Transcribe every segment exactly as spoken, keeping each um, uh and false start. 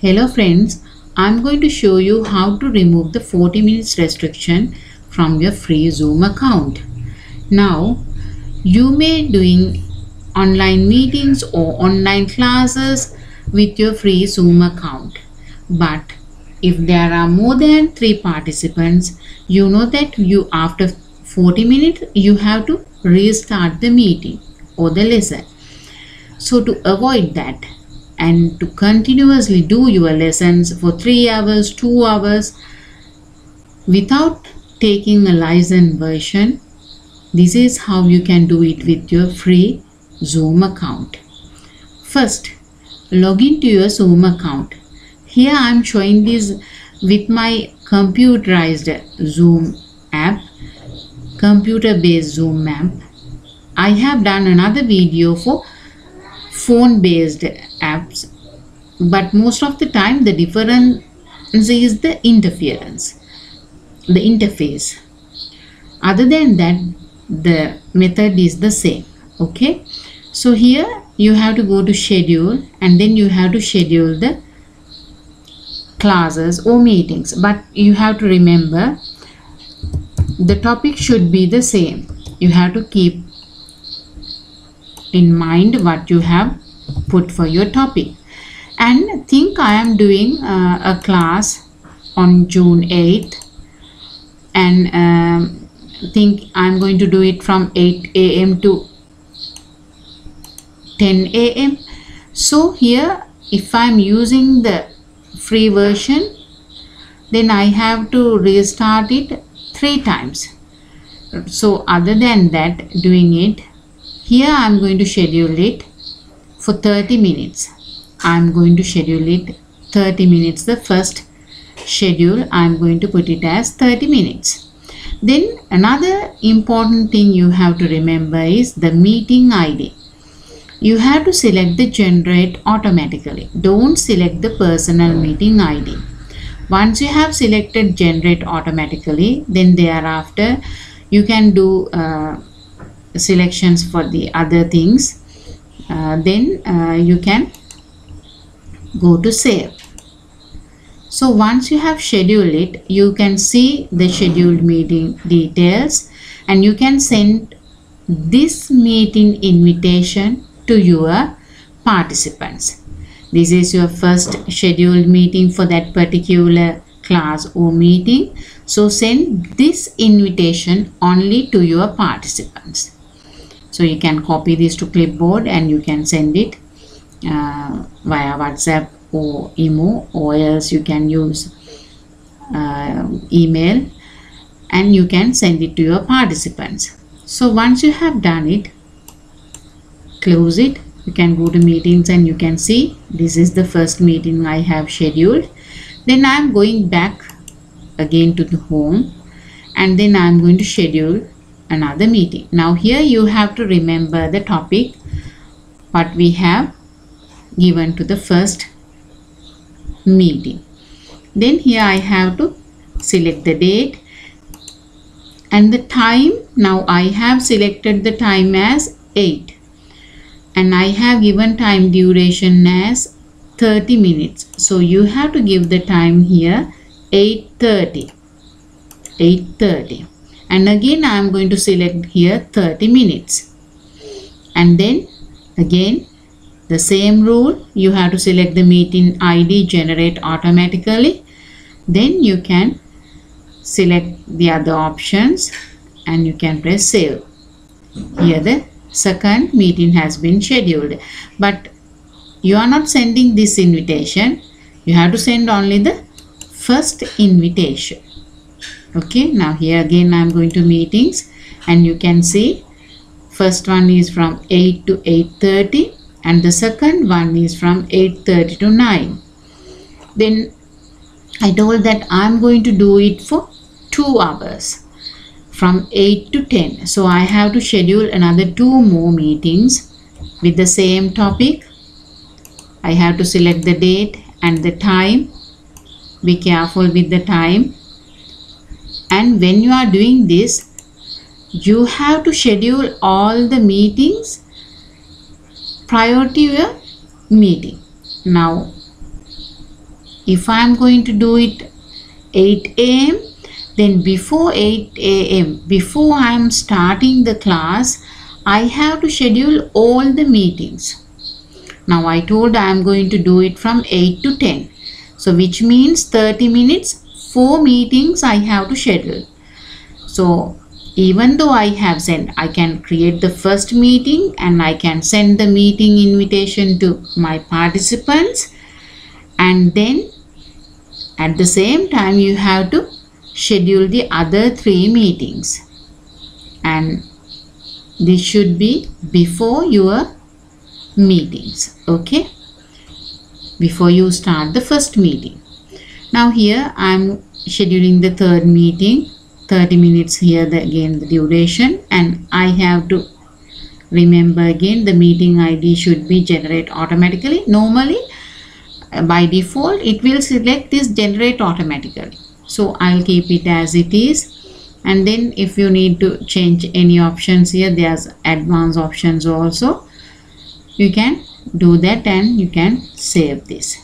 Hello friends, I'm going to show you how to remove the forty minutes restriction from your free Zoom account. Now, you may doing online meetings or online classes with your free Zoom account, but if there are more than three participants, you know that you after forty minutes you have to restart the meeting or the lesson. So to avoid that and to continuously do your lessons for three hours, two hours without taking a license version, this is how you can do it with your free Zoom account. First, log in to your Zoom account. Here I am showing this with my computerized Zoom app, computer based Zoom app. I have done another video for phone based apps, but most of the time the difference is the interference, the interface. Other than that, the method is the same. Okay, so here you have to go to schedule and then you have to schedule the classes or meetings, but you have to remember the topic should be the same. You have to keep in mind what you have put for your topic, and think I am doing uh, a class on June eighth, and um, think I'm going to do it from eight A M to ten A M So here if I'm using the free version, then I have to restart it three times. So other than that, doing it here, I'm going to schedule it for thirty minutes. I'm going to schedule it thirty minutes. The first schedule I'm going to put it as thirty minutes. Then another important thing you have to remember is the meeting I D. You have to select the generate automatically. Don't select the personal meeting I D. Once you have selected generate automatically, then thereafter you can do uh, selections for the other things. Uh, then uh, you can go to save. So once you have scheduled it, you can see the scheduled meeting details, and you can send this meeting invitation to your participants. This is your first scheduled meeting for that particular class or meeting, so send this invitation only to your participants. So you can copy this to clipboard and you can send it uh, via WhatsApp or Emo, or else you can use uh, email, and you can send it to your participants. So once you have done it, close it. You can go to meetings and you can see this is the first meeting I have scheduled. Then I am going back again to the home, and then I am going to schedule another meeting. Now here you have to remember the topic what we have given to the first meeting. Then here I have to select the date and the time. Now I have selected the time as eight, and I have given time duration as thirty minutes. So you have to give the time here eight thirty, and again I am going to select here thirty minutes, and then again the same rule. You have to select the meeting I D, generate automatically, then you can select the other options and you can press save. Here the second meeting has been scheduled, but you are not sending this invitation. You have to send only the first invitation. Okay, now here again I am going to meetings, and you can see first one is from eight to eight thirty, and the second one is from eight thirty to nine. Then I told that I am going to do it for two hours, from eight to ten. So I have to schedule another two more meetings with the same topic. I have to select the date and the time. Be careful with the time. And when you are doing this, you have to schedule all the meetings prior to your meeting. Now If I am going to do it eight A M, then before eight A M, before I am starting the class, I have to schedule all the meetings. Now I told I am going to do it from eight to ten. So which means thirty minutes, four meetings I have to schedule. So even though I have sent, I can create the first meeting and I can send the meeting invitation to my participants, and then at the same time you have to schedule the other three meetings, and this should be before your meetings, okay, before you start the first meeting. Now here I am scheduling the third meeting, thirty minutes here, the, again the duration, and I have to remember again the meeting I D should be generate automatically. Normally uh, by default it will select this generate automatically, so I'll keep it as it is. And then if you need to change any options here, there's advanced options also, you can do that and you can save this.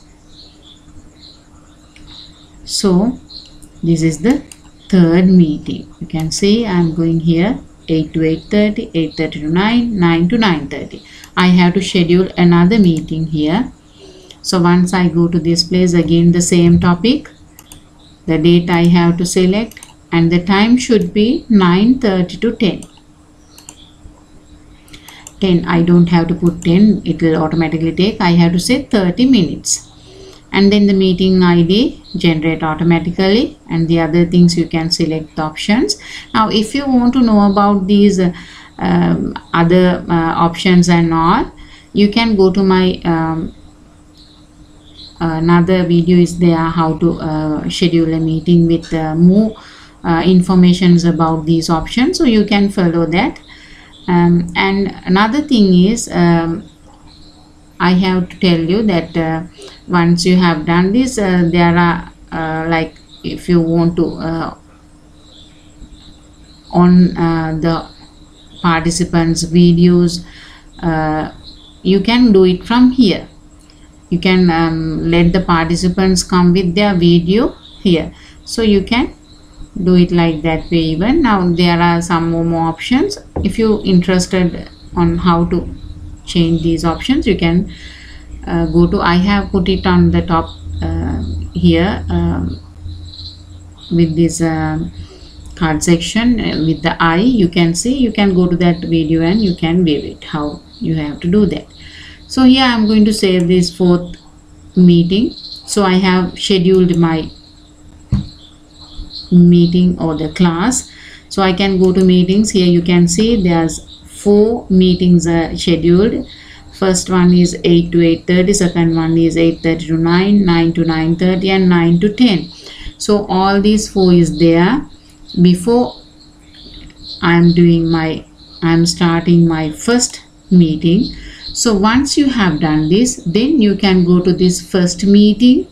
So this is the third meeting. You can see I'm going here eight to eight thirty, eight thirty to nine, nine to nine thirty. I have to schedule another meeting here. So once I go to this place, again the same topic, the date I have to select, and the time should be nine thirty to ten. ten, I don't have to put ten, it will automatically take. I have to say thirty minutes, and then the meeting I D generate automatically, and the other things you can select the options. Now if you want to know about these uh, um, other uh, options and all, you can go to my um, another video is there, how to uh, schedule a meeting with uh, more uh, informations about these options, so you can follow that. Um, and another thing is, um, I have to tell you that uh, once you have done this, uh, there are uh, like if you want to uh, on uh, the participants videos, uh, you can do it from here. You can um, let the participants come with their video here, so you can do it like that way. Even now there are some more, more options. If you interested on how to change these options, you can uh, go to, I have put it on the top uh, here um, with this uh, card section uh, with the eye, you can see, you can go to that video and you can view it how you have to do that. So here I am going to save this fourth meeting. So I have scheduled my meeting or the class, so I can go to meetings. Here you can see there's four meetings are scheduled. First one is eight to eight thirty, second one is eight thirty to nine, nine to nine thirty, and nine to ten. So all these four is there before I'm doing my I'm starting my first meeting. So once you have done this, then you can go to this first meeting,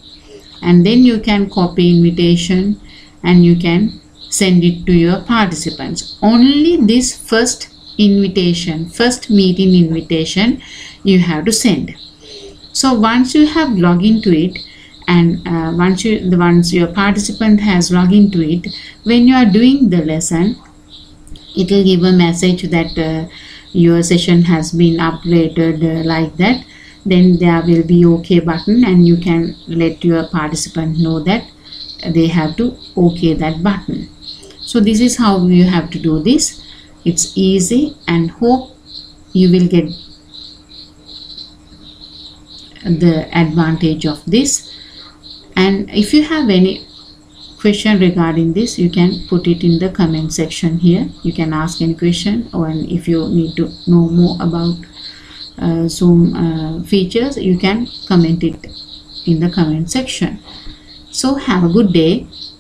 and then you can copy invitation and you can send it to your participants. Only this first invitation, first meeting invitation, you have to send. So once you have logged into it, and uh, once you the once your participant has logged into it, when you are doing the lesson, it will give a message that uh, your session has been upgraded, uh, like that. Then there will be OK button, and you can let your participant know that they have to OK that button. So this is how you have to do this. It's easy, and hope you will get the advantage of this. And if you have any question regarding this, you can put it in the comment section here. You can ask any question, or and if you need to know more about uh, Zoom uh, features, you can comment it in the comment section. So have a good day.